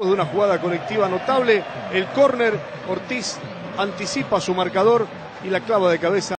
De una jugada colectiva notable, el córner, Ortiz anticipa su marcador y la clava de cabeza.